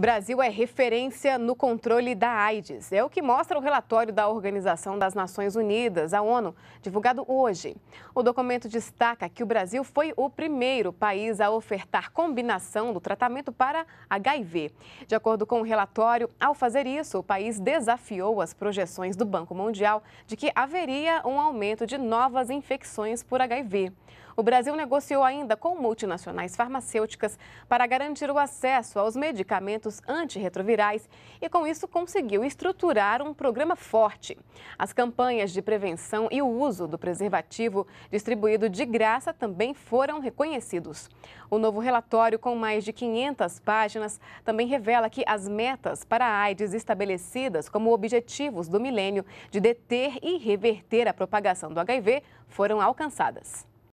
Brasil é referência no controle da AIDS. É o que mostra o relatório da Organização das Nações Unidas, a ONU, divulgado hoje. O documento destaca que o Brasil foi o primeiro país a ofertar combinação do tratamento para HIV. De acordo com o relatório, ao fazer isso, o país desafiou as projeções do Banco Mundial de que haveria um aumento de novas infecções por HIV. O Brasil negociou ainda com multinacionais farmacêuticas para garantir o acesso aos medicamentos antirretrovirais e, com isso, conseguiu estruturar um programa forte. As campanhas de prevenção e o uso do preservativo distribuído de graça também foram reconhecidos. O novo relatório, com mais de 500 páginas, também revela que as metas para a AIDS estabelecidas como objetivos do milênio de deter e reverter a propagação do HIV foram alcançadas.